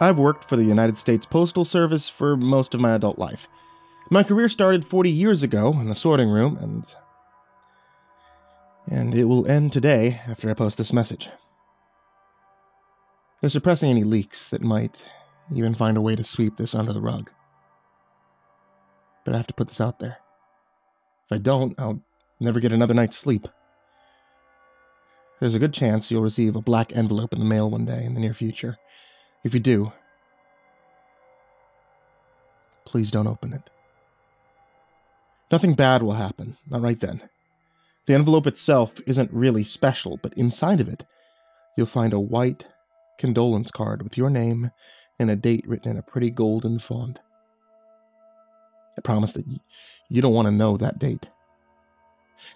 I've worked for the United States Postal Service for most of my adult life. My career started 40 years ago in the sorting room, and it will end today after I post this message. They're suppressing any leaks that might even find a way to sweep this under the rug. But I have to put this out there. If I don't, I'll never get another night's sleep. There's a good chance you'll receive a black envelope in the mail one day in the near future. If you do, please don't open it. Nothing bad will happen, not right then. The envelope itself isn't really special, but inside of it, you'll find a white condolence card with your name and a date written in a pretty golden font. I promise that you don't want to know that date.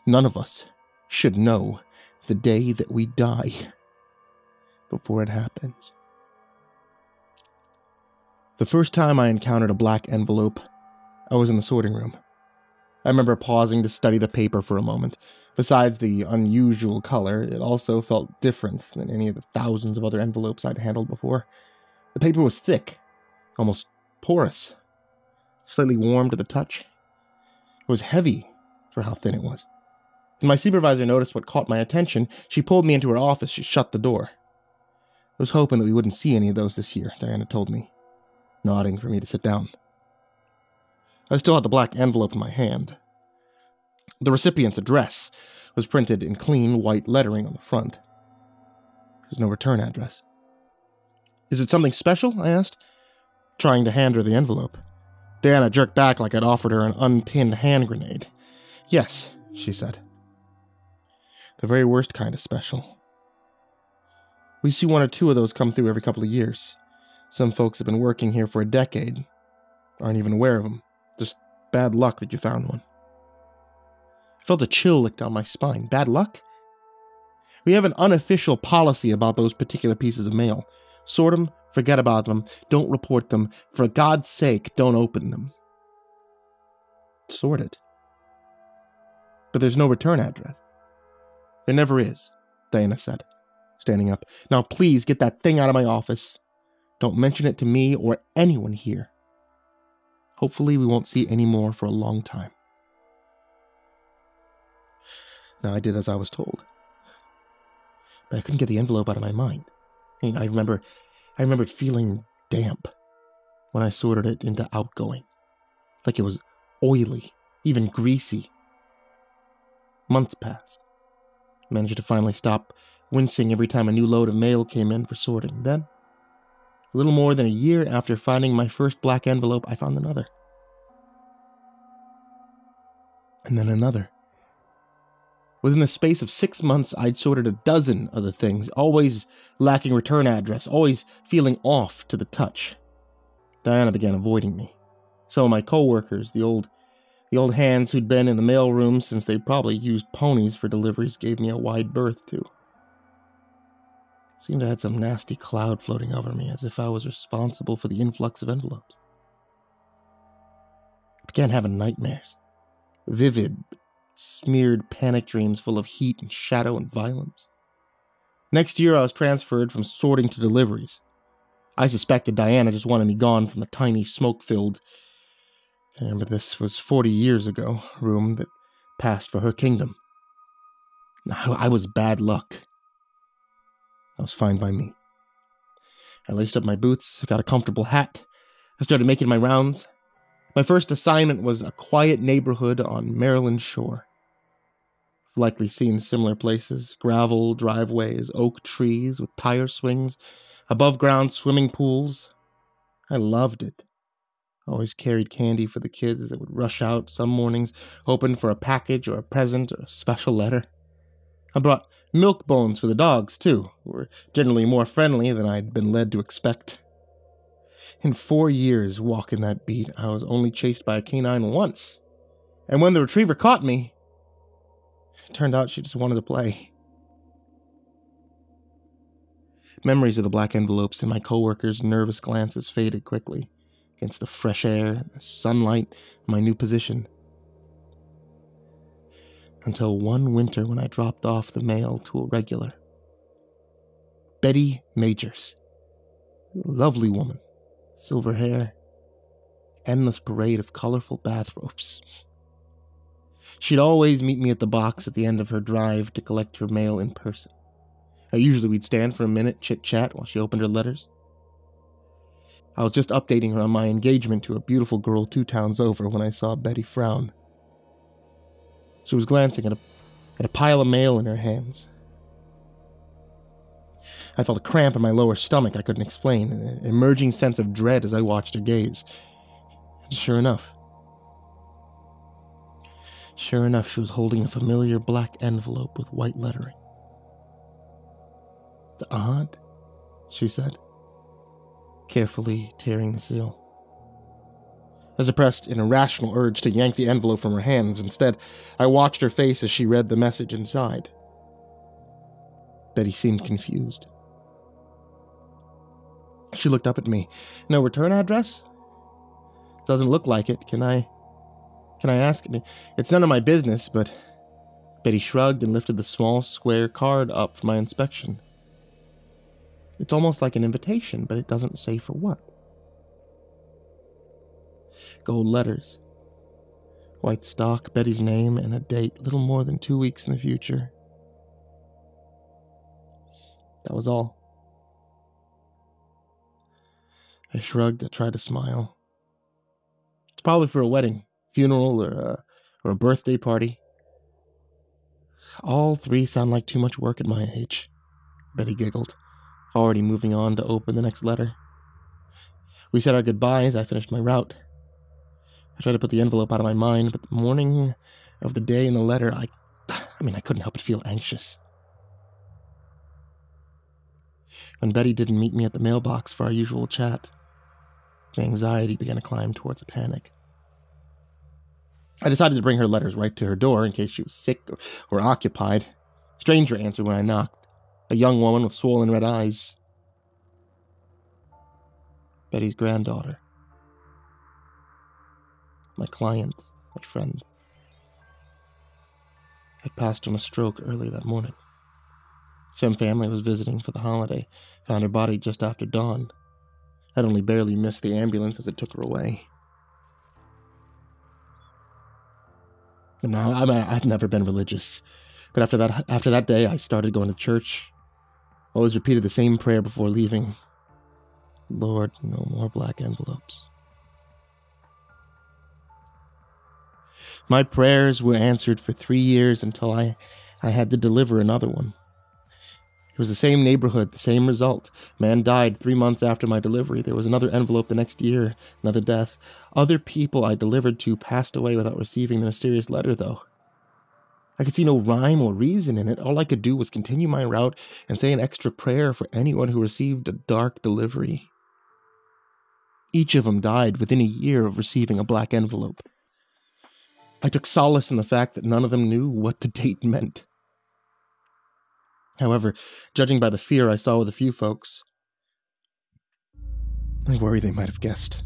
None of us should know the day that we die before it happens. The first time I encountered a black envelope, I was in the sorting room. I remember pausing to study the paper for a moment. Besides the unusual color, it also felt different than any of the thousands of other envelopes I'd handled before. The paper was thick, almost porous, slightly warm to the touch. It was heavy for how thin it was. When my supervisor noticed what caught my attention, she pulled me into her office. She shut the door. I was hoping that we wouldn't see any of those this year, Diana told me, nodding for me to sit down. I still had the black envelope in my hand. The recipient's address was printed in clean white lettering on the front. There's no return address. "Is it something special?" I asked, trying to hand her the envelope. Diana jerked back like I'd offered her an unpinned hand grenade. "Yes," she said. "The very worst kind of special. We see one or two of those come through every couple of years. Some folks have been working here for a decade, aren't even aware of them. Just bad luck that you found one." I felt a chill lick down my spine. Bad luck? We have an unofficial policy about those particular pieces of mail. Sort them, forget about them, don't report them, for God's sake, don't open them. Sort it. But there's no return address. "There never is," Diana said, standing up. "Now please get that thing out of my office. Don't mention it to me or anyone here. Hopefully we won't see any more for a long time." Now I did as I was told. But I couldn't get the envelope out of my mind. And I remembered feeling damp when I sorted it into outgoing. Like it was oily, even greasy. Months passed. I managed to finally stop wincing every time a new load of mail came in for sorting. Then, a little more than a year after finding my first black envelope, I found another. And then another. Within the space of 6 months, I'd sorted a dozen other things, always lacking return address, always feeling off to the touch. Diana began avoiding me. Some of my co-workers, the old hands who'd been in the mailroom since they probably used ponies for deliveries, gave me a wide berth too. Seemed I had some nasty cloud floating over me, as if I was responsible for the influx of envelopes. I began having nightmares. Vivid, smeared panic dreams full of heat and shadow and violence. Next year I was transferred from sorting to deliveries. I suspected Diana just wanted me gone from the tiny, smoke-filled, I remember this was 40 years ago, room that passed for her kingdom. I was bad luck. That was fine by me. I laced up my boots, got a comfortable hat. I started making my rounds. My first assignment was a quiet neighborhood on Maryland shore. I've likely seen similar places, gravel driveways, oak trees with tire swings, above-ground swimming pools. I loved it. I always carried candy for the kids that would rush out some mornings, hoping for a package or a present or a special letter. I brought milk bones for the dogs, too, who were generally more friendly than I'd been led to expect. In 4 years walking that beat, I was only chased by a canine once. And when the retriever caught me, it turned out she just wanted to play. Memories of the black envelopes and my co-workers' nervous glances faded quickly against the fresh air, the sunlight, my new position. Until one winter when I dropped off the mail to a regular. Betty Majors, Lovely woman. Silver hair. Endless parade of colorful bathrobes. She'd always meet me at the box at the end of her drive to collect her mail in person. Usually we'd stand for a minute, chit-chat, while she opened her letters. I was just updating her on my engagement to a beautiful girl 2 towns over when I saw Betty frown. She was glancing at a pile of mail in her hands. I felt a cramp in my lower stomach I couldn't explain, an emerging sense of dread as I watched her gaze. Sure enough, she was holding a familiar black envelope with white lettering. "Odd," she said, carefully tearing the seal. I suppressed an irrational urge to yank the envelope from her hands. Instead, I watched her face as she read the message inside. Betty seemed confused. She looked up at me. "No return address? Doesn't look like it. Can I ask?" "It's none of my business, but..." Betty shrugged and lifted the small square card up for my inspection. It's almost like an invitation, but it doesn't say for what. Gold letters. White stock, Betty's name, and a date, little more than 2 weeks in the future. That was all. I shrugged and tried to smile. It's probably for a wedding, funeral, or a birthday party. All 3 sound like too much work at my age, Betty giggled. Already moving on to open the next letter. We said our goodbyes. I finished my route. I tried to put the envelope out of my mind, but the morning of the day in the letter, I couldn't help but feel anxious. When Betty didn't meet me at the mailbox for our usual chat, my anxiety began to climb towards a panic. I decided to bring her letters right to her door in case she was sick or occupied. A stranger answered when I knocked. A young woman with swollen red eyes. Betty's granddaughter. My client, my friend. Had passed from a stroke early that morning. Some family was visiting for the holiday. Found her body just after dawn. Had only barely missed the ambulance as it took her away. I've never been religious. But after that day, I started going to church. Always repeated the same prayer before leaving. Lord, no more black envelopes. My prayers were answered for 3 years until I had to deliver another one. It was the same neighborhood, the same result. Man died 3 months after my delivery. There was another envelope the next year, another death. Other people I delivered to passed away without receiving the mysterious letter, though. I could see no rhyme or reason in it. All I could do was continue my route and say an extra prayer for anyone who received a dark delivery. Each of them died within a year of receiving a black envelope. I took solace in the fact that none of them knew what the date meant. However, judging by the fear I saw with a few folks, I worry they might have guessed.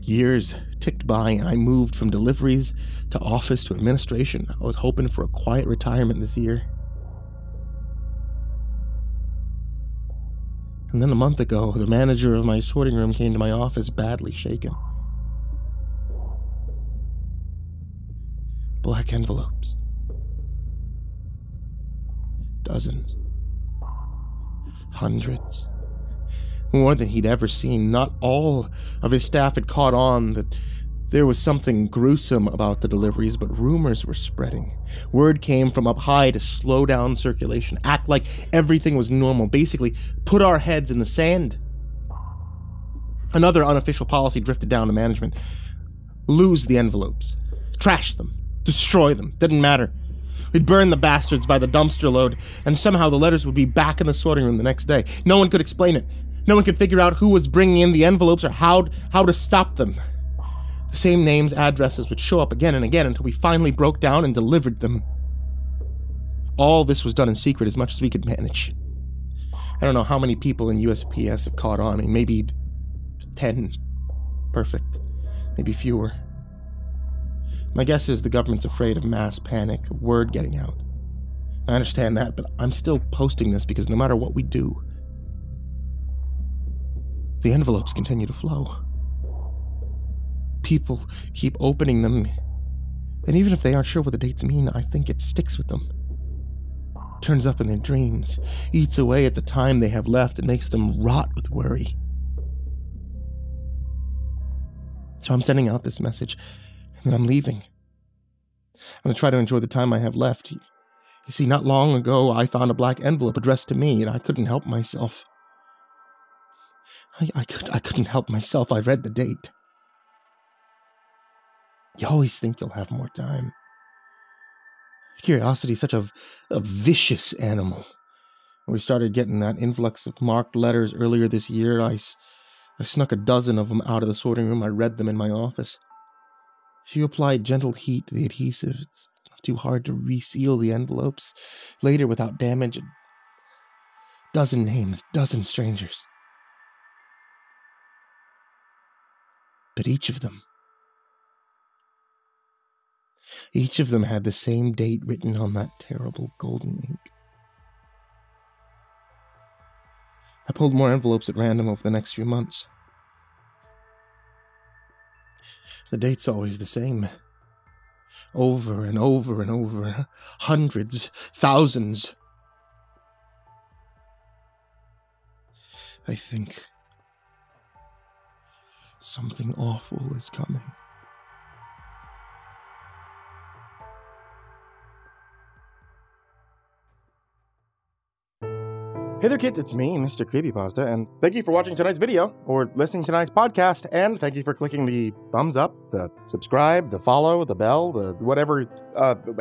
Years ticked by, and I moved from deliveries to office to administration. I was hoping for a quiet retirement this year. And then a month ago, the manager of my sorting room came to my office badly shaken. Black envelopes. Dozens. Hundreds. More than he'd ever seen. Not all of his staff had caught on that there was something gruesome about the deliveries, but rumors were spreading. Word came from up high to slow down circulation, act like everything was normal, basically put our heads in the sand. Another unofficial policy drifted down to management. Lose the envelopes. Trash them. Destroy them. Didn't matter. We'd burn the bastards by the dumpster load, and somehow the letters would be back in the sorting room the next day. No one could explain it. No one could figure out who was bringing in the envelopes or how to stop them. The same names, addresses would show up again and again until we finally broke down and delivered them. All this was done in secret as much as we could manage. I don't know how many people in USPS have caught on. Maybe 10. Perfect. Maybe fewer. My guess is the government's afraid of mass panic, of word getting out. I understand that, but I'm still posting this because no matter what we do, the envelopes continue to flow. People keep opening them, and even if they aren't sure what the dates mean, I think it sticks with them. Turns up in their dreams, eats away at the time they have left, and makes them rot with worry. So I'm sending out this message, and then I'm leaving. I'm going to try to enjoy the time I have left. You see, not long ago, I found a black envelope addressed to me, and I couldn't help myself. I couldn't help myself. I read the date. You always think you'll have more time. Curiosity is such a vicious animal. We started getting that influx of marked letters earlier this year. I snuck a dozen of them out of the sorting room. I read them in my office. She applied gentle heat to the adhesive. It's not too hard to reseal the envelopes later without damage. A dozen names, dozen strangers. But each of them had the same date written on that terrible golden ink. I pulled more envelopes at random over the next few months. The date's always the same. Over and over and over. Hundreds, thousands. I think something awful is coming. Hey there kids, it's me, Mr. Creepypasta, and thank you for watching tonight's video, or listening to tonight's podcast, and thank you for clicking the thumbs up, the subscribe, the follow, the bell, the whatever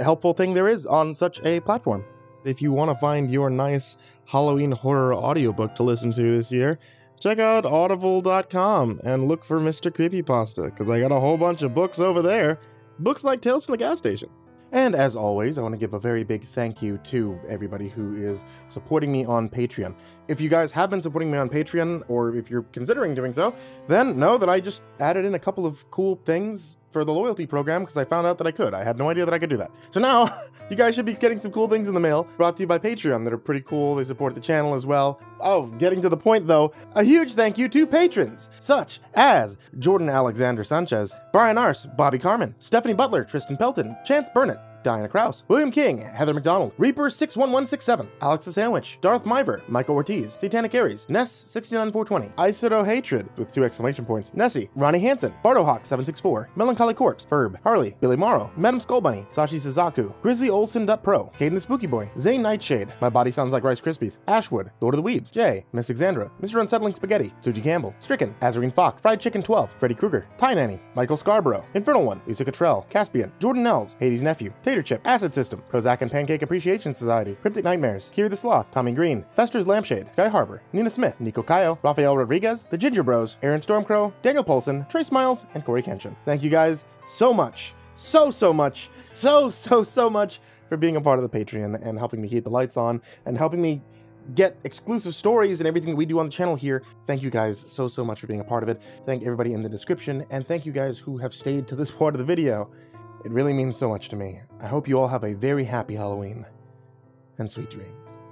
helpful thing there is on such a platform. If you want to find your nice Halloween horror audiobook to listen to this year, check out audible.com and look for Mr. Creepypasta, because I got a whole bunch of books over there. Books like Tales from the Gas Station. And as always, I want to give a very big thank you to everybody who is supporting me on Patreon. If you guys have been supporting me on Patreon, or if you're considering doing so, then know that I just added in a couple of cool things for the loyalty program because I found out that I could. I had no idea that I could do that. So now, you guys should be getting some cool things in the mail brought to you by Patreon that are pretty cool. They support the channel as well. Oh, getting to the point though, a huge thank you to patrons such as Jordan Alexander Sanchez, Brian Arce, Bobby Carmen, Stephanie Butler, Tristan Pelton, Chance Burnett, Diana Krause, William King, Heather McDonald, Reaper61167, Alex the Sandwich, Darth Myver, Michael Ortiz, Satanic Aries, Ness69420, Isero Hatred with 2 exclamation points, Nessie, Ronnie Hansen, Bardohawk764, Melancholy Corpse, Ferb, Harley, Billy Morrow, Madam Skullbunny, Sashi Suzaku, Grizzly Olson.pro, Caden the Spooky Boy, Zane Nightshade, My Body Sounds Like Rice Krispies, Ashwood, Lord of the Weebs, Jay, Miss Exandra, Mr. Unsettling Spaghetti, Suji Campbell, Stricken, Azarine Fox, Fried Chicken 12, Freddy Krueger, Pie Nanny, Michael Scarborough, Infernal One, Lisa Cottrell, Caspian, Jordan Elves, Hades' Nephew, Taterchip, Acid System, Prozac and Pancake Appreciation Society, Cryptic Nightmares, Kiri the Sloth, Tommy Green, Fester's Lampshade, Sky Harbor, Nina Smith, Nico Kayo, Rafael Rodriguez, The Ginger Bros, Aaron Stormcrow, Daniel Polson, Trey Smiles, and Corey Kenshin. Thank you guys so much, so much for being a part of the Patreon and helping me keep the lights on and helping me get exclusive stories and everything that we do on the channel here. Thank you guys so much for being a part of it. Thank everybody in the description, and thank you guys who have stayed to this part of the video. It really means so much to me. I hope you all have a very happy Halloween and sweet dreams.